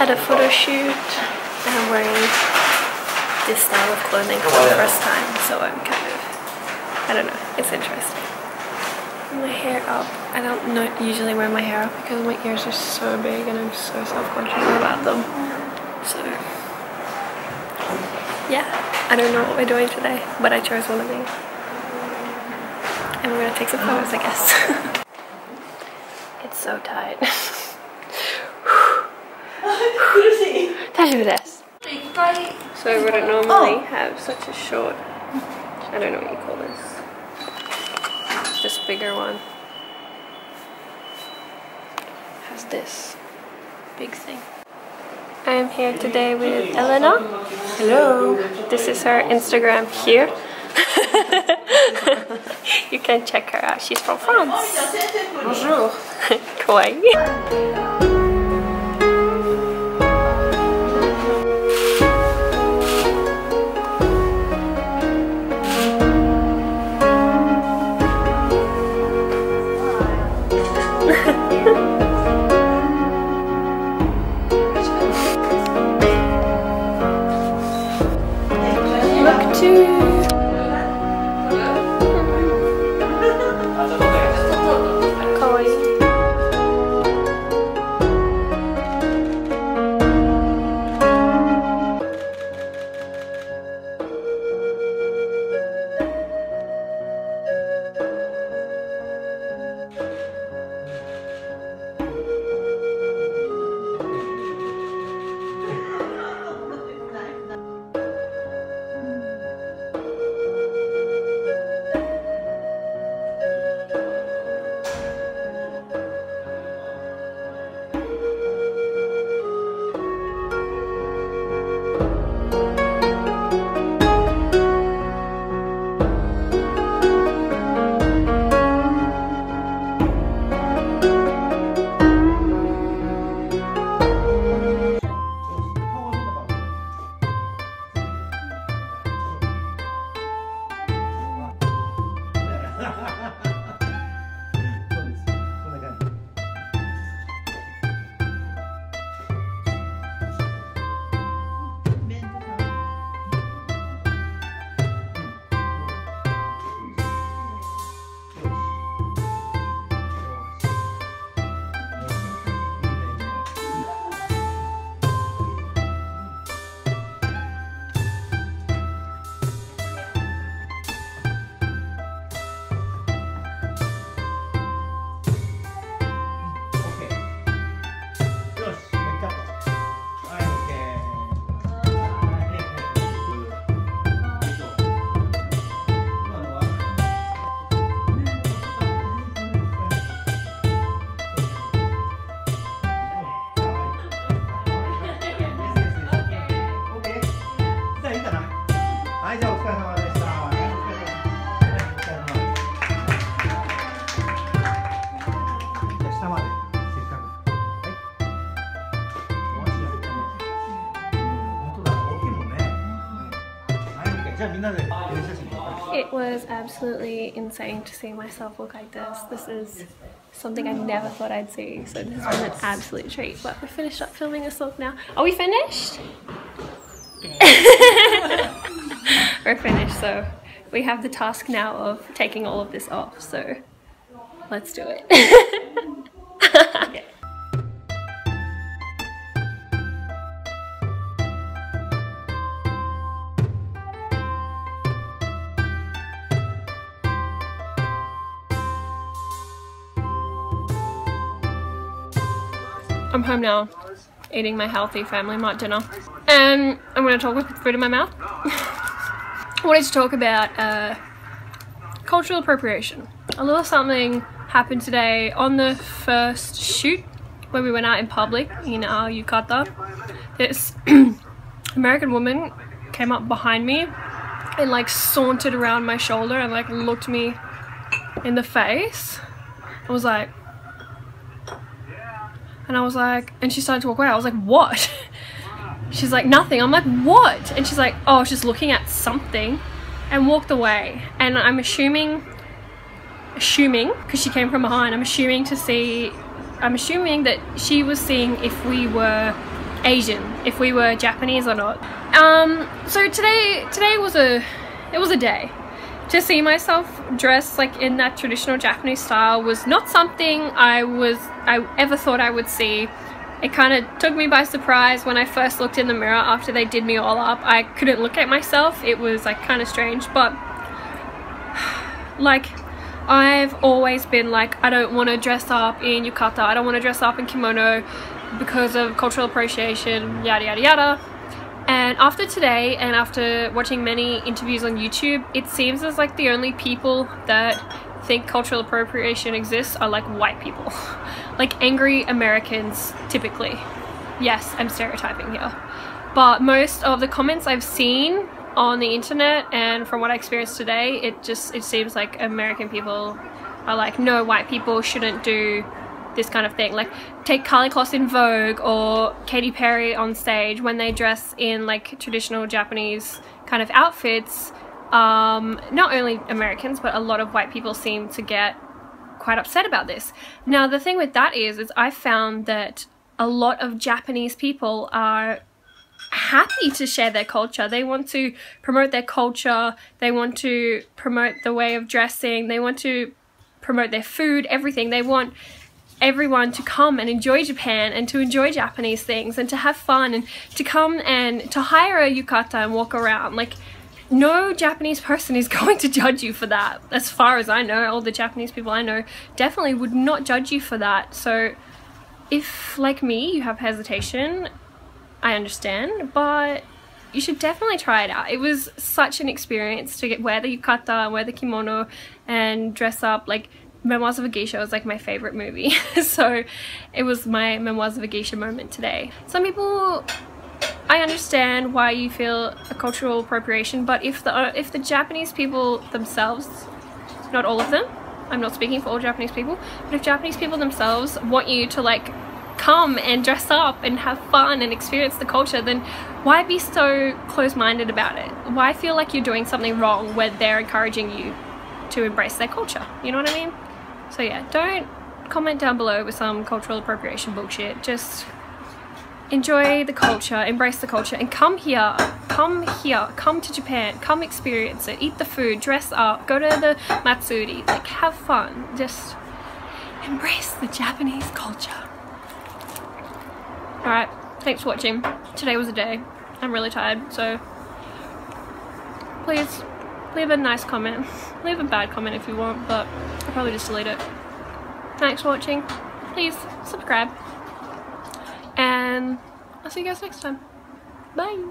at a photo shoot, and I'm wearing this style of clothing for the first time, so I'm kind of, I don't know, it's interesting. My hair up. I don't usually wear my hair up because my ears are so big and I'm so self-conscious about them. So yeah, I don't know what we're doing today, but I chose one of these. And we're gonna take some photos, I guess. It's so tight. So I wouldn't normally have such a short, I don't know what you call this, this bigger one. Has this big thing. I am here today with Elena. Hello. This is her Instagram here. You can check her out. She's from France. Bonjour. Kawaii. It was absolutely insane to see myself look like this. This is something I never thought I'd see, so this was an absolute treat. But we finished up filming this look now. Are we finished? We're finished, so we have the task now of taking all of this off, so let's do it. Okay. I'm home now, eating my healthy Family Mart dinner, and I'm going to talk with food in my mouth. I wanted to talk about cultural appropriation. A little something happened today on the first shoot where we went out in public in our yukata. This American woman came up behind me and like sauntered around my shoulder and like looked me in the face. I was like, and I was like, and she started to walk away. I was like, what? She's like, nothing. I'm like, what? And she's like, oh, I was just looking at something, and walked away. And I'm assuming, because she came from behind, I'm assuming that she was seeing if we were Asian, if we were Japanese or not. So today it was a day. To see myself dressed like in that traditional Japanese style was not something I ever thought I would see. It kind of took me by surprise when I first looked in the mirror after they did me all up. I couldn't look at myself. It was like kind of strange, but like I've always been like, I don't want to dress up in yukata, I don't want to dress up in kimono because of cultural appropriation, yada yada yada. And after today and after watching many interviews on YouTube, it seems as like the only people that think cultural appropriation exists are like white people. Like angry Americans, typically. Yes, I'm stereotyping here. But most of the comments I've seen on the internet and from what I experienced today, it seems like American people are like, no, white people shouldn't do this kind of thing. Like take Carly Kloss in Vogue or Katy Perry on stage when they dress in like traditional Japanese kind of outfits. Not only Americans but a lot of white people seem to get quite upset about this. Now the thing with that is I found that a lot of Japanese people are happy to share their culture. They want to promote their culture, they want to promote the way of dressing, they want to promote their food, everything. They want everyone to come and enjoy Japan and to enjoy Japanese things and to have fun and to come and to hire a yukata and walk around. Like no Japanese person is going to judge you for that. As far as I know, all the Japanese people I know definitely would not judge you for that. So if like me you have hesitation, I understand, but you should definitely try it out. It was such an experience to wear the yukata, wear the kimono and dress up. Like Memoirs of a Geisha was like my favorite movie. So it was my Memoirs of a Geisha moment today. Some people, I understand why you feel a cultural appropriation, but if the Japanese people themselves, not all of them, I'm not speaking for all Japanese people, but if Japanese people themselves want you to like come and dress up and have fun and experience the culture, then why be so close-minded about it? Why feel like you're doing something wrong where they're encouraging you to embrace their culture? You know what I mean? So yeah, don't comment down below with some cultural appropriation bullshit. Just enjoy the culture, embrace the culture, and come to Japan, come experience it, eat the food, dress up, go to the matsuri, like have fun, just embrace the Japanese culture. Alright, thanks for watching. Today was a day. I'm really tired, so please leave a nice comment, leave a bad comment if you want, but I'll probably just delete it. Thanks for watching, please subscribe, and I'll see you guys next time. Bye!